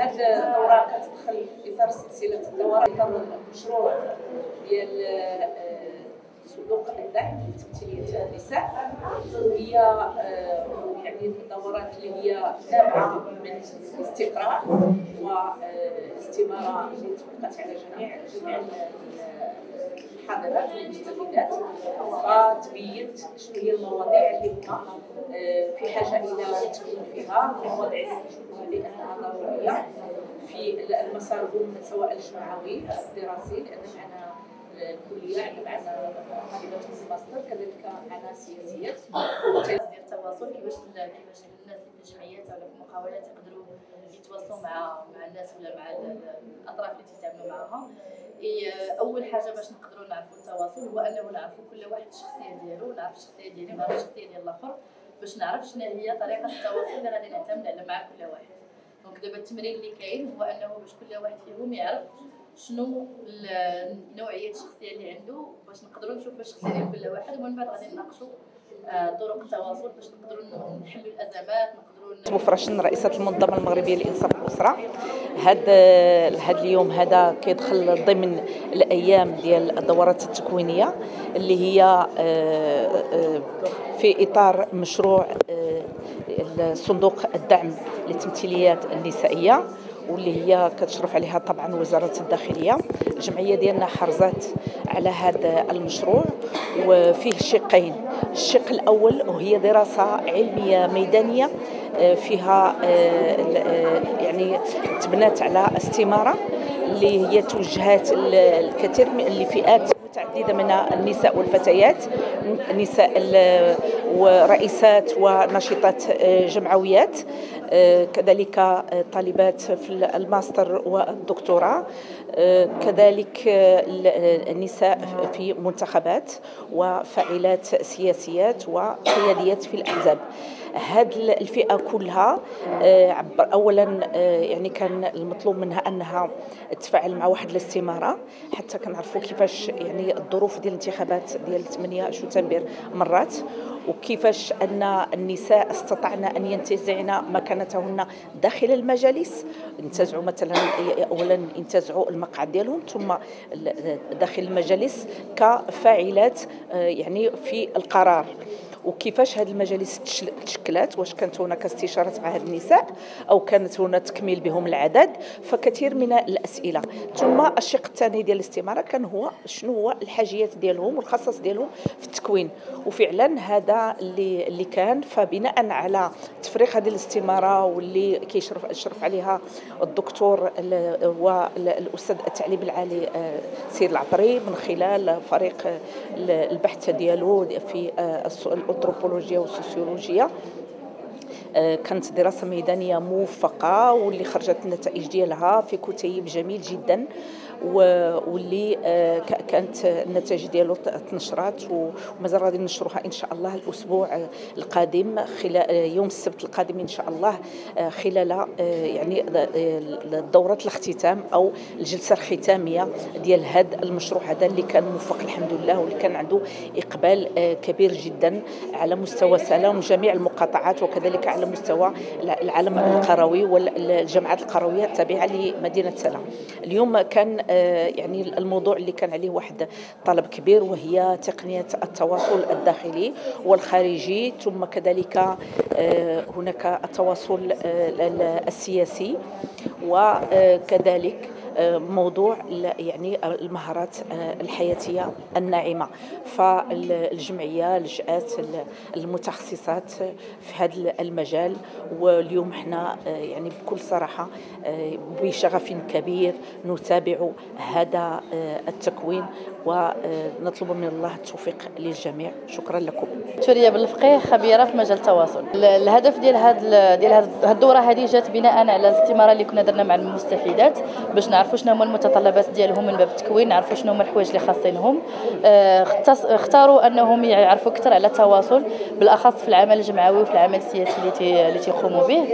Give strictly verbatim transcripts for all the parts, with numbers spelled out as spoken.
هذه الدورة كتدخل في إطار سلسلة الدورات كان مشروع ديال صندوق الدعم لتمثيلية النساء، هي يعني الدورات اللي هي تابعة من الاستقرار والاستمارة اللي تفرقت على جميع جميع الحاضرات والمستفيدات، فتبينت شنو هي المواضيع اللي هما في حاجة إلى تكون فيها مواضيع لأنها ضرورية في المسار سواء الجمعوي الدراسي، لأن معنا الكلية معنا طالبات الماستر كذلك معنا سياسيات ديال التواصل كيفاش كيفاش الناس في الجمعيات ولا في المقاولات يقدروا يتواصلوا مع مع الناس ولا مع الأطراف اللي تيتعاملوا معاهم. أول حاجة باش نقدروا نعرفوا التواصل هو أنه نعرفوا كل واحد الشخصية ديالو، نعرف الشخصية ديالي ونعرف الشخصية ديال الآخر باش نعرف شنو هي طريقة التواصل اللي غادي نعتمد على مع كل واحد. دونك دابا التمرين اللي كاين هو أنه باش كل واحد فيهم يعرف شنو نوعية الشخصية اللي عنده باش نقدروا نشوفوا الشخصية ديال كل واحد، ومن بعد غادي نناقشوا طرق التواصل باش نقدروا نحلوا الأزمات. نقدروا مفرشن رئيسة المنظمة المغربية لإنصاف الأسرة. هاد هاد اليوم هذا كيدخل ضمن الأيام ديال الدورات التكوينية اللي هي في إطار مشروع صندوق الدعم للتمثيليات النسائية واللي هي كتشرف عليها طبعا وزارة الداخلية. الجمعية ديالنا حرزات على هذا المشروع وفيه شقين، الشق الأول وهي دراسة علمية ميدانية فيها يعني تبنات على استمارة اللي هي توجهات الكثير من الفئات متعددة من النساء والفتيات، نساء ورئيسات ونشطات جمعويات، كذلك طالبات في الماستر والدكتوراه، كذلك النساء في منتخبات وفاعلات سياسيات وقياديات في الأحزاب. هذه الفئة كلها عبر أولا يعني كان المطلوب منها أنها تتفاعل مع واحد الاستمارة حتى كنعرفوا كيفاش يعني الظروف ديال الانتخابات ديال ثمانية شتنبر مرات وكيفاش أن النساء استطعن أن ينتزعن مكانتهن داخل المجالس، ينتزعوا مثلا أولا ينتزعوا المقعد ديالهم ثم داخل المجالس كفاعلات يعني في القرار، وكيفاش هذه المجالس تشكلات، واش كانت هناك استشارات مع هذه النساء او كانت هناك تكميل بهم العدد، فكثير من الاسئله. ثم الشق الثاني ديال الاستماره كان هو شنو هو الحاجيات ديالهم والخصص ديالهم في التكوين، وفعلا هذا اللي اللي كان. فبناء على تفريق هذه الاستماره واللي كيشرف اشرف عليها الدكتور والاستاذ التعليم العالي سيد العطري من خلال فريق البحث ديالو في الأنثروبولوجيا والسوسيولوجيا، كانت دراسة ميدانية موفقة واللي خرجت النتائج ديالها في كتيب جميل جدا، واللي كانت النتائج ديالو تنشرات ومازال غادي ننشروها ان شاء الله الاسبوع القادم خلال يوم السبت القادم ان شاء الله خلال يعني دورة الاختتام او الجلسة الختامية ديال هذا المشروع هذا اللي كان موفق الحمد لله واللي كان عنده اقبال كبير جدا على مستوى سلام جميع المقاطعات وكذلك على مستوى العالم القروي والجماعات القروية التابعة لمدينة سلام. اليوم كان يعني الموضوع اللي كان عليه واحد طلب كبير وهي تقنية التواصل الداخلي والخارجي، ثم كذلك هناك التواصل السياسي وكذلك موضوع يعني المهارات الحياتية الناعمة. فالجمعية لجأت المتخصصات في هذا المجال، واليوم احنا يعني بكل صراحة بشغف كبير نتابع هذا التكوين ونطلب من الله التوفيق للجميع. شكرا لكم. سورية بالفقيه خبيرة في مجال التواصل. الهدف ديال هذه ديال هذه الدورة هذه جات بناء على الاستمارة اللي كنا درنا مع المستفيدات باش نعرفوا شنو هما المتطلبات ديالهم من باب التكوين، نعرفوا شنو هما الحوايج اللي خاصينهم. اختاروا انهم يعرفوا اكثر على التواصل بالاخص في العمل الجمعوي وفي العمل السياسي اللي اللي تيقوموا به،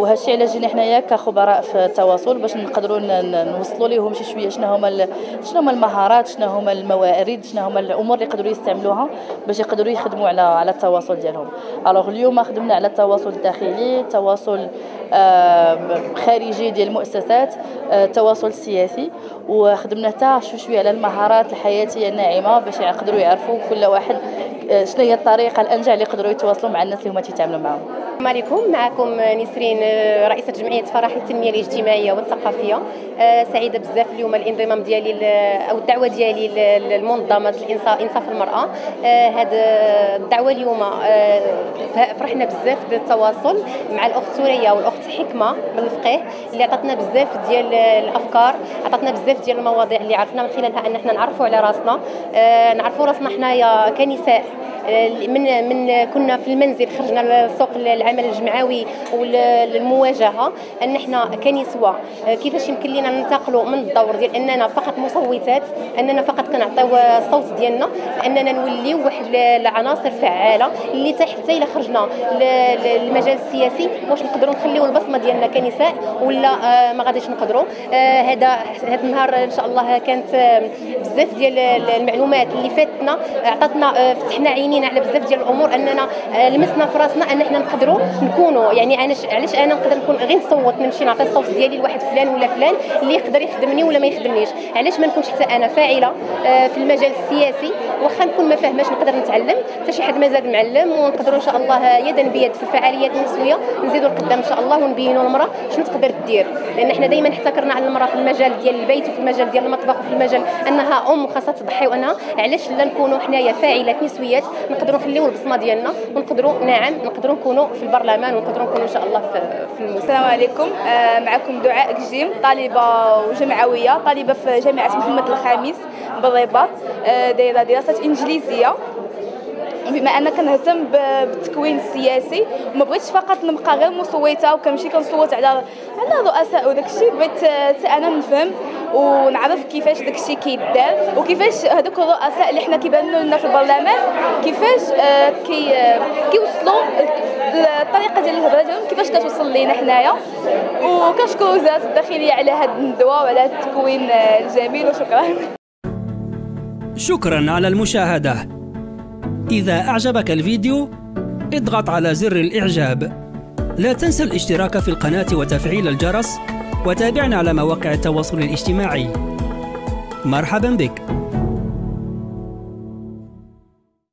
وهذا الشيء علاش جينا حنايا كخبراء في التواصل باش نقدروا نوصلوا لهم شي شويه شنو هما شنو هما المهارات شنو هما الموارد، شنو هما الامور اللي يقدروا يستعملوها باش يقدروا يخدموا على على التواصل ديالهم. الوغ اليوم خدمنا على التواصل الداخلي، التواصل خارجي ديال المؤسسات، التواصل السياسي، وخدمنا حتى شويه شويه على المهارات الحياتيه الناعمه باش يقدروا يعرفوا كل واحد شنو هي الطريقه الانجع اللي يقدروا يتواصلوا مع الناس اللي هما تيتعاملوا معاهم. السلام عليكم، معكم نسرين رئيسه جمعيه فرح التنميه الاجتماعيه والثقافيه. سعيده بزاف اليوم الانضمام ديالي او الدعوه ديالي لمنظمه انصاف المراه. هذا الدعوه اليوم فرحنا بزاف بالتواصل مع الاخت سورية والاخت حكمه بالفقيه اللي عطاتنا بزاف ديال الافكار، عطاتنا بزاف ديال المواضيع اللي عرفنا من خلالها ان احنا نعرفوا على راسنا، نعرفوا راسنا حنايا كنساء. من من كنا في المنزل خرجنا لسوق العمل الجمعوي والمواجهه، ان احنا كنسوه كيفاش يمكن لينا ننتقلوا من الدور ديال اننا فقط مصوتات، اننا فقط كنعطيو الصوت ديالنا، لاننا نوليو واحد العناصر فعاله اللي حتى الا خرجنا للمجال السياسي واش نقدروا نخليو البصمه ديالنا كنساء ولا ما غاديش نقدروا. هذا هذا النهار ان شاء الله كانت بزاف ديال المعلومات اللي فاتنا، عطاتنا فتحنا عينينا على بزاف ديال الامور، اننا لمسنا في راسنا ان احنا نقدروا نكونوا، يعني علاش انا نقدر نكون غير نصوت نمشي نعطي الصوت ديالي لواحد فلان ولا فلان اللي يقدر يخدمني ولا ما يخدمنيش، علاش ما نكونش حتى انا فاعله في المجال السياسي؟ واخا نكون ما فاهماش نقدر نتعلم، حتى شي حد مازال معلم، ونقدروا ان شاء الله يدا بيد في الفعاليات النسويه نزيدوا لقدام ان شاء الله ونبينوا للمراه شنو تقدر دير، لان احنا دائما احتكرنا على المراه في المجال ديال البيت وفي المجال ديال المطبخ وفي المجال انها ام وخاصها تضحي، وانها علاش لا نكونوا حنايا فاعلات نسويات نقدروا نخليو البصمه ديالنا ونقدروا نعم نقدروا نكونوا في البرلمان ونقدروا نكونوا ان شاء الله في المستوى. السلام عليكم، آه معكم دعاء كجيم، طالبه وجمعويه، طالبه في جامعه محمد الخامس بالرباط، آه دايره دراسات انجليزيه، بما أنا كنهتم بالتكوين السياسي وما بغيتش فقط نبقى غير مصوته وكنمشي كنصوت على على رؤساء وداك الشيء، بغيت حتى انا نفهم ونعرف كيفاش داك الشيء كيدار وكيفاش هذوك الرؤساء اللي حنا كيبانوا لنا في البرلمان كيفاش كي كيوصلوا الطريقه ديال الهضره ديالهم كيفاش كتوصل لينا حنايا، وكنشكر وزاره الداخليه على هذه الندوه وعلى التكوين الجميل، وشكرا. شكرا على المشاهده. إذا أعجبك الفيديو اضغط على زر الإعجاب، لا تنسى الاشتراك في القناة وتفعيل الجرس، وتابعنا على مواقع التواصل الاجتماعي. مرحبا بك.